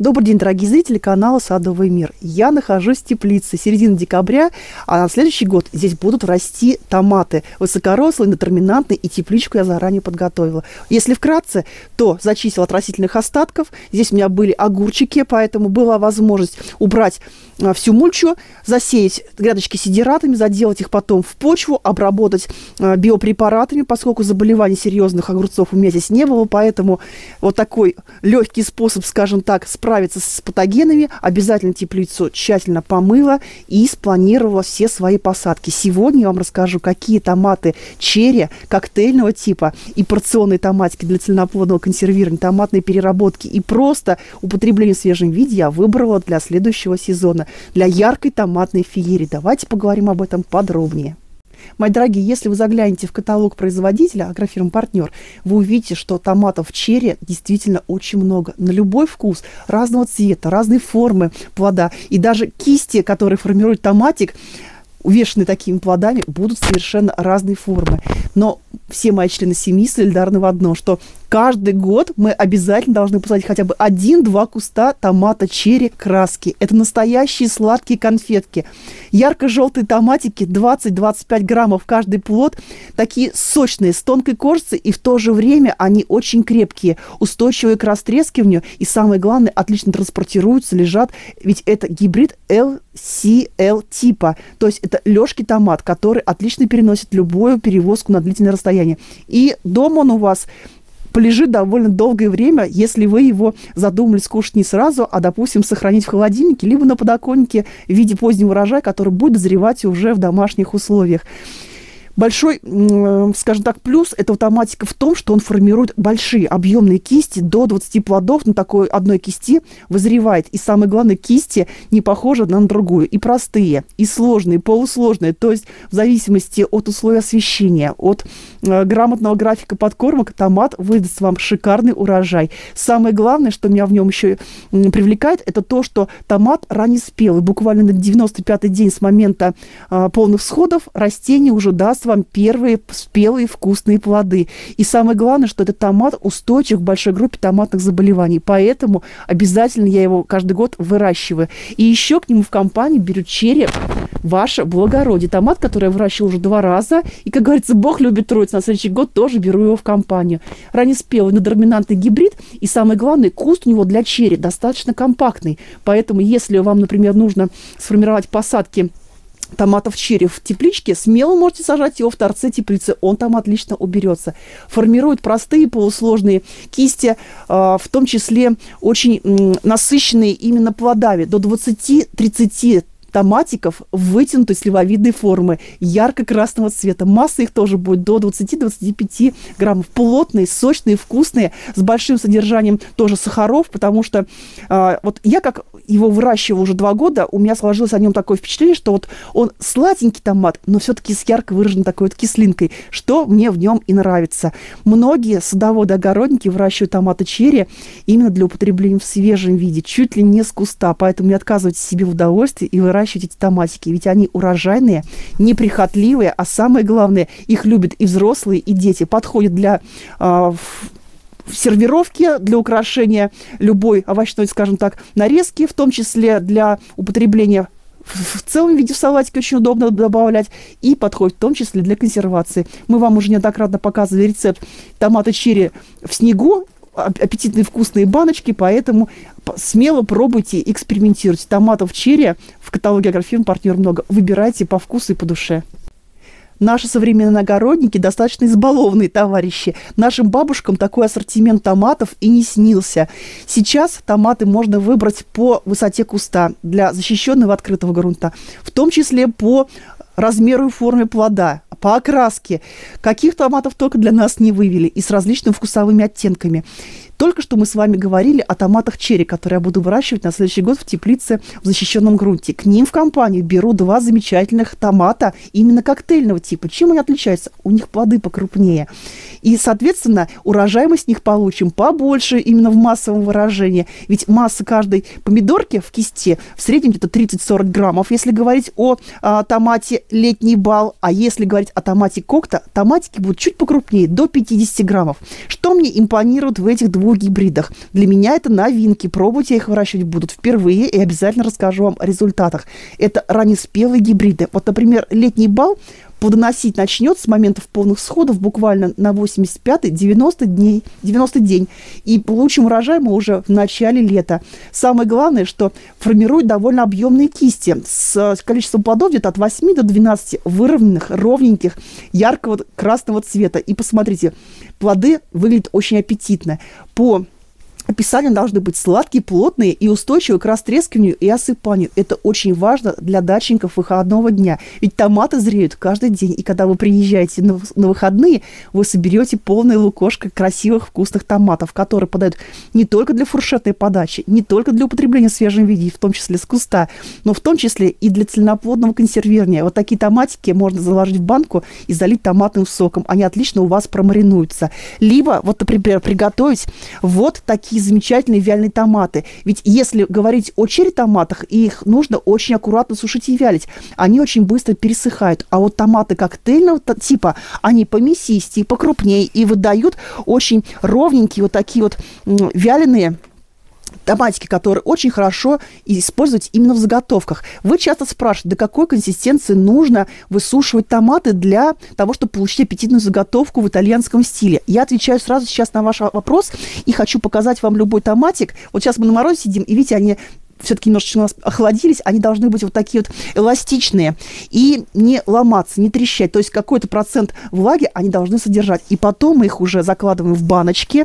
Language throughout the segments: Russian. Добрый день, дорогие зрители канала «Садовый мир». Я нахожусь в теплице, середина декабря, а на следующий год здесь будут расти томаты. Высокорослые, детерминантные, и тепличку я заранее подготовила. Если вкратце, то зачистила от растительных остатков. Здесь у меня были огурчики, поэтому была возможность убрать всю мульчу, засеять грядочки сидератами, заделать их потом в почву, обработать биопрепаратами, поскольку заболеваний серьезных огурцов у меня здесь не было, поэтому вот такой легкий способ, скажем так, справиться с патогенами. Обязательно теплицу тщательно помыла и спланировала все свои посадки. Сегодня я вам расскажу, какие томаты черри коктейльного типа и порционные томатики для цельноплодного консервирования, томатные переработки и просто употребление в свежем виде я выбрала для следующего сезона, для яркой томатной феерии. Давайте поговорим об этом подробнее. Мои дорогие, если вы заглянете в каталог производителя, агрофирмы «Партнёр», вы увидите, что томатов черри действительно очень много. На любой вкус, разного цвета, разной формы плода. И даже кисти, которые формируют томатик, увешанные такими плодами, будут совершенно разной формы. Но все мои члены семьи солидарны в одном, что каждый год мы обязательно должны посадить хотя бы 1-2 куста томата черри краски. Это настоящие сладкие конфетки. Ярко-желтые томатики, 20-25 граммов каждый плод. Такие сочные, с тонкой кожицей, и в то же время они очень крепкие, устойчивые к растрескиванию. И самое главное, отлично транспортируются, лежат. Ведь это гибрид LCL типа. То есть это лёжкий томат, который отлично переносит любую перевозку на длительное расстояние. И дома он у вас полежит довольно долгое время, если вы его задумали скушать не сразу, а, допустим, сохранить в холодильнике, либо на подоконнике в виде позднего урожая, который будет дозревать уже в домашних условиях. Большой, скажем так, плюс этого томатика в том, что он формирует большие объемные кисти, до 20 плодов на такой одной кисти вызревает. И самое главное, кисти не похожи одна на другую. И простые, и сложные, и полусложные. То есть в зависимости от условий освещения, от грамотного графика подкормок, томат выдаст вам шикарный урожай. Самое главное, что меня в нем еще привлекает, это то, что томат раннеспелый. Буквально на 95-й день с момента полных всходов растение уже даст вам первые спелые вкусные плоды. И самое главное, что этот томат устойчив к большой группе томатных заболеваний. Поэтому обязательно я его каждый год выращиваю. И еще к нему в компанию беру черри «Ваше благородие». Томат, который я выращивала уже 2 раза. И, как говорится, Бог любит троицу. На следующий год тоже беру его в компанию. Раннеспелый, но доминантный гибрид. И самое главное, куст у него для черри достаточно компактный. Поэтому, если вам, например, нужно сформировать посадки томатов черри в тепличке, смело можете сажать его в торце теплицы, он там отлично уберется. Формирует простые полусложные кисти, в том числе очень насыщенные именно плодами, до 20-30 томатиков вытянутой сливовидной формы, ярко-красного цвета. Масса их тоже будет до 20-25 граммов. Плотные, сочные, вкусные, с большим содержанием тоже сахаров, потому что вот я как его выращивала уже 2 года, у меня сложилось о нем такое впечатление, что вот он сладенький томат, но все-таки с ярко выраженной такой вот кислинкой, что мне в нем и нравится. Многие садоводы-огородники выращивают томаты черри именно для употребления в свежем виде, чуть ли не с куста, поэтому не отказывайте себе в удовольствии и выращивайте эти томатики, ведь они урожайные, неприхотливые, а самое главное, их любят и взрослые, и дети. Подходят для сервировки, для украшения любой овощной, скажем так, нарезки, в том числе для употребления в целом виде в салатике очень удобно добавлять, и подходит в том числе для консервации. Мы вам уже неоднократно показывали рецепт томата черри в снегу, аппетитные вкусные баночки, поэтому смело пробуйте, экспериментируйте. Томатов черри в каталоге агрофирм «Партнер» много. Выбирайте по вкусу и по душе. Наши современные огородники достаточно избалованные товарищи. Нашим бабушкам такой ассортимент томатов и не снился. Сейчас томаты можно выбрать по высоте куста для защищенного открытого грунта, в том числе по размеру и форме плода, по окраске. Каких томатов только для нас не вывели, и с различными вкусовыми оттенками. Только что мы с вами говорили о томатах черри, которые я буду выращивать на следующий год в теплице в защищенном грунте. К ним в компанию беру 2 замечательных томата именно коктейльного типа. Чем они отличаются? У них плоды покрупнее. И, соответственно, урожай мы с них получим побольше именно в массовом выражении. Ведь масса каждой помидорки в кисти в среднем где-то 30-40 граммов, если говорить о томате «Летний бал». А если говорить о томате кокта, томатики будут чуть покрупнее, до 50 граммов. Что мне импонирует в этих двух гибридах. Для меня это новинки. Пробовать я их выращивать буду впервые и обязательно расскажу вам о результатах. Это раннеспелые гибриды. Вот, например, летний бал плодоносить начнет с моментов полных сходов буквально на 85-90 день. И получим урожай мы уже в начале лета. Самое главное, что формируют довольно объемные кисти с количеством плодов где-то от 8 до 12 выровненных, ровненьких, яркого красного цвета. И посмотрите, плоды выглядят очень аппетитно. По описанию должны быть сладкие, плотные и устойчивые к растрескиванию и осыпанию. Это очень важно для дачников выходного дня. Ведь томаты зреют каждый день. И когда вы приезжаете на выходные, вы соберете полное лукошко красивых вкусных томатов, которые подают не только для фуршетной подачи, не только для употребления в свежем виде, в том числе с куста, но в том числе и для цельноплодного консервирования. Вот такие томатики можно заложить в банку и залить томатным соком. Они отлично у вас промаринуются. Либо, вот, например, приготовить вот такие замечательные вяленые томаты. Ведь если говорить о черри томатах, их нужно очень аккуратно сушить и вялить. Они очень быстро пересыхают. А вот томаты коктейльного типа, они помесистее, покрупнее и выдают очень ровненькие вот такие вот вяленые томатики, которые очень хорошо использовать именно в заготовках. Вы часто спрашиваете, до какой консистенции нужно высушивать томаты для того, чтобы получить аппетитную заготовку в итальянском стиле. Я отвечаю сразу сейчас на ваш вопрос и хочу показать вам любой томатик. Вот сейчас мы на морозе сидим, и видите, они все-таки немножечко у нас охладились, они должны быть вот такие вот эластичные и не ломаться, не трещать. То есть какой-то процент влаги они должны содержать. И потом мы их уже закладываем в баночки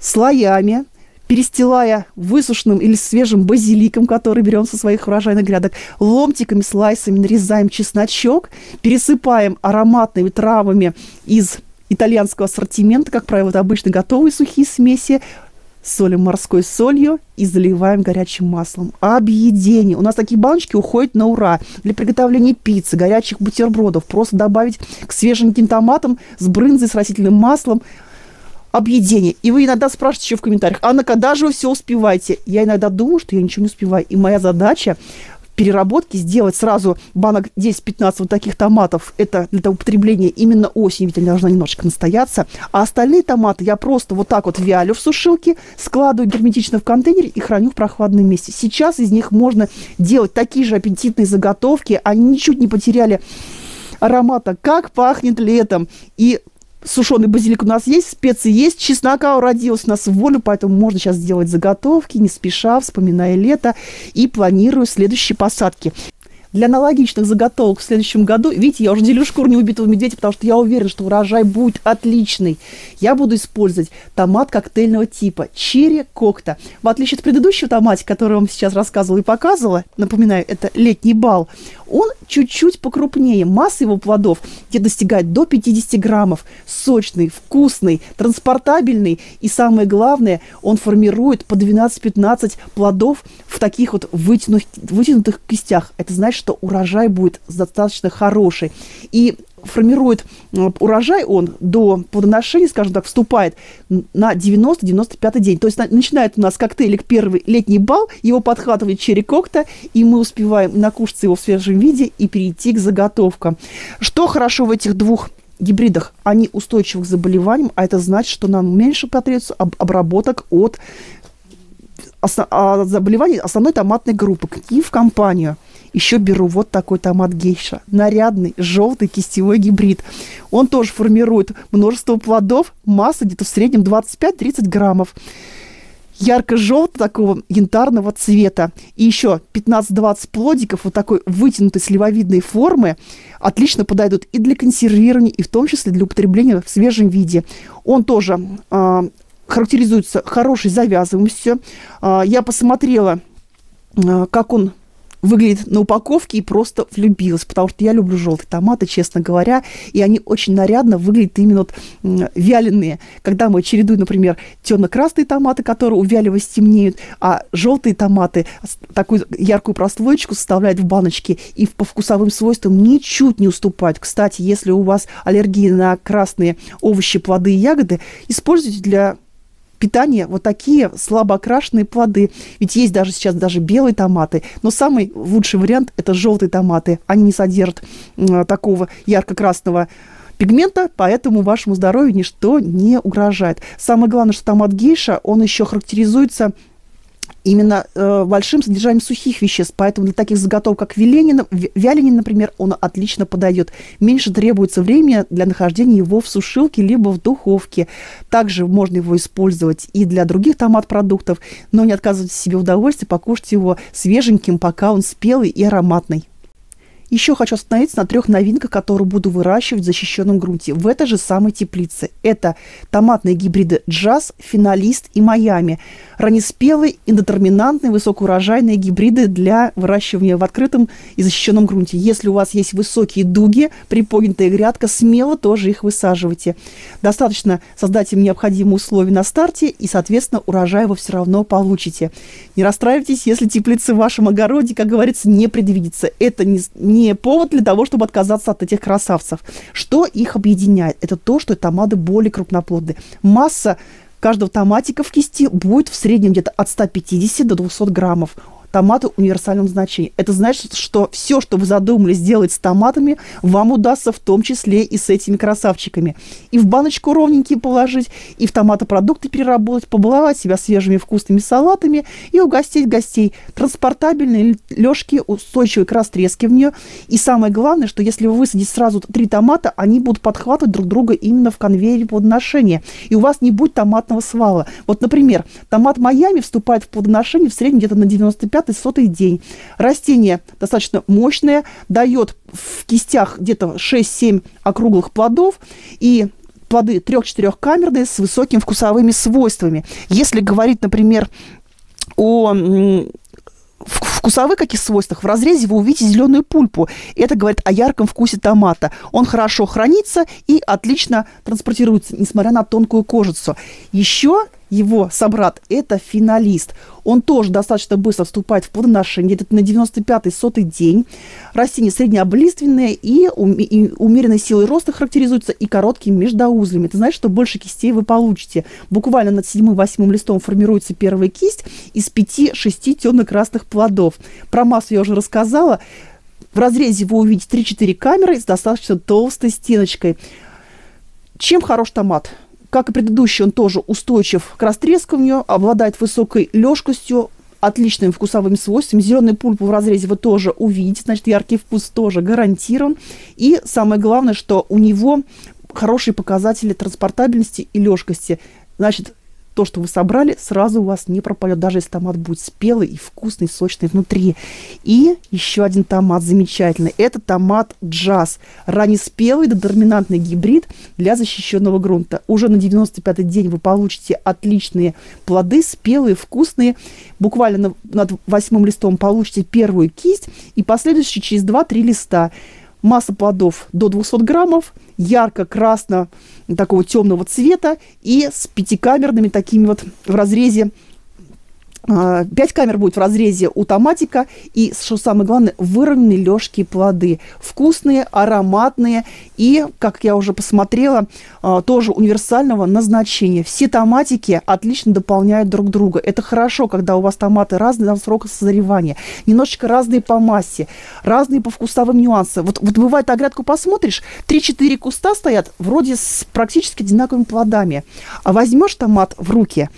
слоями, перестилая высушенным или свежим базиликом, который берем со своих урожайных грядок, ломтиками, слайсами нарезаем чесночок, пересыпаем ароматными травами из итальянского ассортимента, как правило, это обычно готовые сухие смеси, солим морской солью и заливаем горячим маслом. Объедение. У нас такие баночки уходят на ура. Для приготовления пиццы, горячих бутербродов. Просто добавить к свеженьким томатам с брынзой, с растительным маслом. Объедение. И вы иногда спрашиваете еще в комментариях: Анна, когда же вы все успеваете? Я иногда думаю, что я ничего не успеваю. И моя задача в переработке сделать сразу банок 10-15 вот таких томатов. Это для употребления именно осенью, ведь они должны немножечко настояться. А остальные томаты я просто вот так вот вялю в сушилке, складываю герметично в контейнер и храню в прохладном месте. Сейчас из них можно делать такие же аппетитные заготовки. Они ничуть не потеряли аромата. Как пахнет летом! И сушеный базилик у нас есть, специи есть, чеснока уродилась у нас в волю, поэтому можно сейчас сделать заготовки, не спеша, вспоминая лето и планируя следующие посадки. Для аналогичных заготовок в следующем году, видите, я уже делю шкуру неубитого медведя, потому что я уверена, что урожай будет отличный. Я буду использовать томат коктейльного типа, черри кокта. В отличие от предыдущего томата, который я вам сейчас рассказывала и показывала, напоминаю, это летний бал, он чуть-чуть покрупнее. Масса его плодов где достигает до 50 граммов. Сочный, вкусный, транспортабельный. И самое главное, он формирует по 12-15 плодов в таких вот вытянутых кистях. Это значит, что урожай будет достаточно хороший. И формирует урожай он до плодоношения, скажем так, вступает на 90-95 день. То есть начинает у нас коктейлик первый летний бал, его подхватывает черри кокта, и мы успеваем накушаться его в свежем виде и перейти к заготовкам. Что хорошо в этих двух гибридах? Они устойчивы к заболеваниям, а это значит, что нам меньше потребуется обработок от заболеваний основной томатной группы. И в компанию еще беру вот такой томат гейша. Нарядный, желтый кистевой гибрид. Он тоже формирует множество плодов. Масса где-то в среднем 25-30 граммов. Ярко-желтого, такого янтарного цвета. И еще 15-20 плодиков вот такой вытянутой сливовидной формы отлично подойдут и для консервирования, и в том числе для употребления в свежем виде. Он тоже характеризуется хорошей завязываемостью. Я посмотрела, как он выглядит на упаковке, и просто влюбилась, потому что я люблю желтые томаты, честно говоря, и они очень нарядно выглядят именно вот вяленые. Когда мы чередуем, например, темно-красные томаты, которые увяливаясь темнеют, а желтые томаты такую яркую прослоечку составляют в баночке и по вкусовым свойствам ничуть не уступают. Кстати, если у вас аллергия на красные овощи, плоды и ягоды, используйте для питание вот такие слабо окрашенные плоды. Ведь есть даже сейчас даже белые томаты. Но самый лучший вариант – это желтые томаты. Они не содержат такого ярко-красного пигмента, поэтому вашему здоровью ничто не угрожает. Самое главное, что томат гейша, он еще характеризуется именно большим содержанием сухих веществ, поэтому для таких заготовок, как вяленин, например, он отлично подойдет. Меньше требуется времени для нахождения его в сушилке либо в духовке. Также можно его использовать и для других томат-продуктов, но не отказывайте себе в удовольствии покушать его свеженьким, пока он спелый и ароматный. Еще хочу остановиться на 3 новинках, которые буду выращивать в защищенном грунте в этой же самой теплице. Это томатные гибриды «Джаз», «Финалист» и «Майами». Раннеспелые, индетерминантные, высокоурожайные гибриды для выращивания в открытом и защищенном грунте. Если у вас есть высокие дуги, приподнятая грядка, смело тоже их высаживайте. Достаточно создать им необходимые условия на старте, и, соответственно, урожай вы все равно получите. Не расстраивайтесь, если теплица в вашем огороде, как говорится, не предвидится. Это не повод для того, чтобы отказаться от этих красавцев. Что их объединяет? Это то, что томаты более крупноплодные. Масса каждого томатика в кисти будет в среднем где-то от 150 до 200 граммов. Томаты универсального значения. Это значит, что все, что вы задумали сделать с томатами, вам удастся в том числе и с этими красавчиками. И в баночку ровненькие положить, и в томатопродукты переработать, побаловать себя свежими вкусными салатами и угостить гостей. Транспортабельные, лёжкие, устойчивые к растрескиванию. И самое главное, что если вы высадите сразу 3 томата, они будут подхватывать друг друга именно в конвейере плодоношения. И у вас не будет томатного свала. Вот, например, томат Майами вступает в плодоношение в среднем где-то на 95-100 день. Растение достаточно мощное, дает в кистях где-то 6-7 округлых плодов, и плоды 3-4-камерные с высокими вкусовыми свойствами. Если говорить, например, о вкусовых каких свойствах, в разрезе вы увидите зеленую пульпу. Это говорит о ярком вкусе томата. Он хорошо хранится и отлично транспортируется, несмотря на тонкую кожицу. Еще его собрат – это финалист. Он тоже достаточно быстро вступает в плодоношение, где-то на 95-100 день. Растения среднеоблиственные и умеренной силой роста характеризуются и короткими междоузлями. Это значит, что больше кистей вы получите. Буквально над 7-8 листом формируется первая кисть из 5-6 темно-красных плодов. Про массу я уже рассказала. В разрезе вы увидите 3-4 камеры с достаточно толстой стеночкой. Чем хорош томат? Как и предыдущий, он тоже устойчив к растрескиванию, обладает высокой лёжкостью, отличными вкусовыми свойствами. Зеленый пульпу в разрезе вы тоже увидите, значит, яркий вкус тоже гарантирован. И самое главное, что у него хорошие показатели транспортабельности и лёжкости. Значит, то, что вы собрали, сразу у вас не пропадет, даже если томат будет спелый и вкусный, сочный внутри. И еще один томат замечательный. Это томат «Джаз». Раннеспелый, додерминантный гибрид для защищенного грунта. Уже на 95-й день вы получите отличные плоды, спелые, вкусные. Буквально над 8-м листом получите первую кисть и последующие через 2-3 листа. Масса плодов до 200 граммов, ярко-красно, такого темного цвета и с 5 камерными такими вот в разрезе. 5 камер будет в разрезе у томатика и, что самое главное, выровненные лёжкие плоды. Вкусные, ароматные и, как я уже посмотрела, тоже универсального назначения. Все томатики отлично дополняют друг друга. Это хорошо, когда у вас томаты разные срока созревания, немножечко разные по массе, разные по вкусовым нюансам. Вот бывает, на грядку посмотришь, 3-4 куста стоят вроде с практически одинаковыми плодами. А возьмешь томат в руки,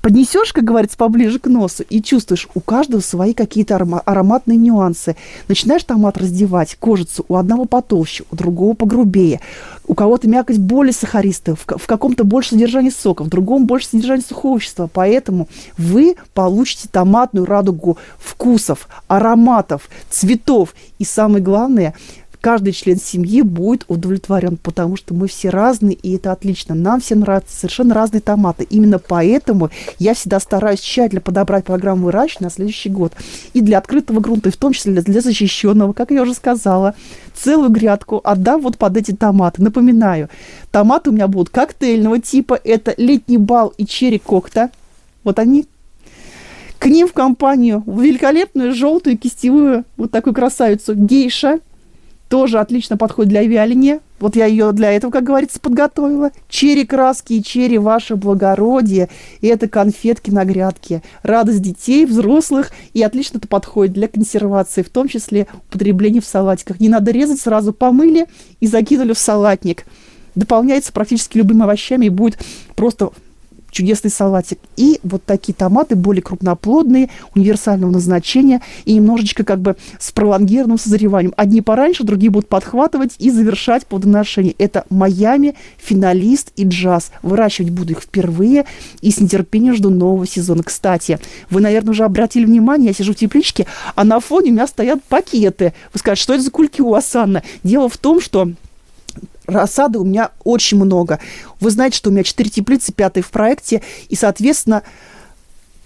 поднесешь, как говорится, поближе к носу и чувствуешь, у каждого свои какие-то ароматные нюансы. Начинаешь томат раздевать, кожицу у одного потолще, у другого погрубее. У кого-то мякоть более сахаристая, в каком-то больше содержания сока, в другом больше содержания сухого вещества. Поэтому вы получите томатную радугу вкусов, ароматов, цветов. И самое главное – каждый член семьи будет удовлетворен, потому что мы все разные, и это отлично. Нам всем нравятся совершенно разные томаты. Именно поэтому я всегда стараюсь тщательно подобрать программу выращивания на следующий год. И для открытого грунта, и в том числе для защищенного, как я уже сказала, целую грядку отдам вот под эти томаты. Напоминаю, томаты у меня будут коктейльного типа. Это летний бал и черри кокта. Вот они. К ним в компанию великолепную желтую кистевую вот такую красавицу гейша. Тоже отлично подходит для вяления. Вот я ее для этого, как говорится, подготовила. Черри-краски и черри, ваше благородие. И это конфетки на грядке. Радость детей, взрослых. И отлично это подходит для консервации, в том числе употребление в салатиках. Не надо резать, сразу помыли и закинули в салатник. Дополняется практически любыми овощами и будет просто чудесный салатик. И вот такие томаты, более крупноплодные, универсального назначения и немножечко как бы с пролонгированным созреванием. Одни пораньше, другие будут подхватывать и завершать плодоношение. Это Майами, Финалист и Джаз. Выращивать буду их впервые и с нетерпением жду нового сезона. Кстати, вы, наверное, уже обратили внимание, я сижу в тепличке, а на фоне у меня стоят пакеты. Вы скажете, что это за кульки у вас, Анна? Дело в том, что рассады у меня очень много. Вы знаете, что у меня 4 теплицы, 5 в проекте. И, соответственно,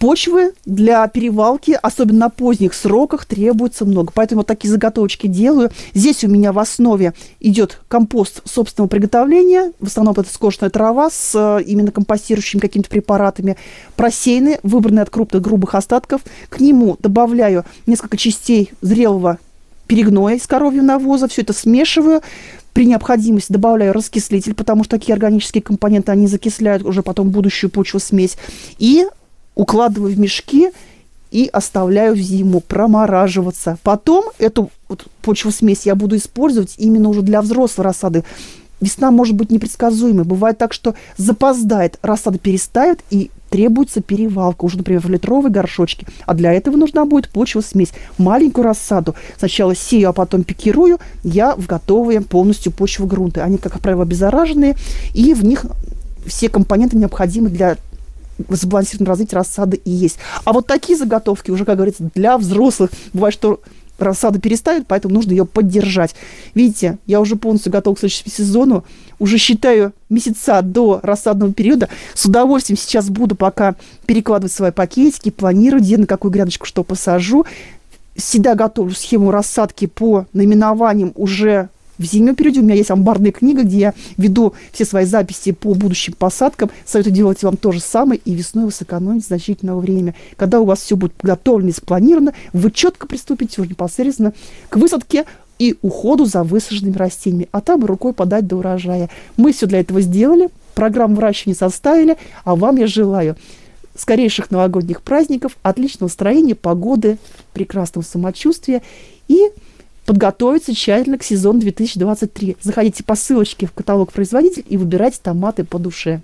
почвы для перевалки, особенно на поздних сроках, требуется много. Поэтому вот такие заготовочки делаю. Здесь у меня в основе идет компост собственного приготовления. В основном это скошенная трава с именно компостирующими какими-то препаратами. Просеянные, выбранные от крупных грубых остатков. К нему добавляю несколько частей зрелого перегноя из коровьего навоза. Все это смешиваю. При необходимости добавляю раскислитель, потому что такие органические компоненты, они закисляют уже потом будущую почву-смесь. И укладываю в мешки и оставляю в зиму промораживаться. Потом эту вот почву-смесь я буду использовать именно уже для взрослой рассады. Весна может быть непредсказуемой. Бывает так, что запоздает, рассада перестает и требуется перевалка, уже, например, в литровой горшочке. А для этого нужна будет почвосмесь. Маленькую рассаду сначала сею, а потом пикирую. Я в готовые полностью почвогрунты. Они, как правило, обеззараженные. И в них все компоненты необходимы для сбалансированного развития рассады и есть. А вот такие заготовки уже, как говорится, для взрослых. Бывает, что рассаду переставят, поэтому нужно ее поддержать. Видите, я уже полностью готова к следующему сезону. Уже считаю месяца до рассадного периода. С удовольствием сейчас буду пока перекладывать свои пакетики, планировать, где на какую грядочку что посажу. Всегда готовлю схему рассадки по наименованиям уже в зимнем периоде. У меня есть амбарная книга, где я веду все свои записи по будущим посадкам. Советую делать вам то же самое, и весной вы сэкономите значительное время. Когда у вас все будет подготовлено и спланировано, вы четко приступите уже непосредственно к высадке и уходу за высаженными растениями. А там рукой подать до урожая. Мы все для этого сделали, программу выращивания составили, а вам я желаю скорейших новогодних праздников, отличного настроения, погоды, прекрасного самочувствия и подготовиться тщательно к сезону 2023. Заходите по ссылочке в каталог производителя и выбирайте томаты по душе.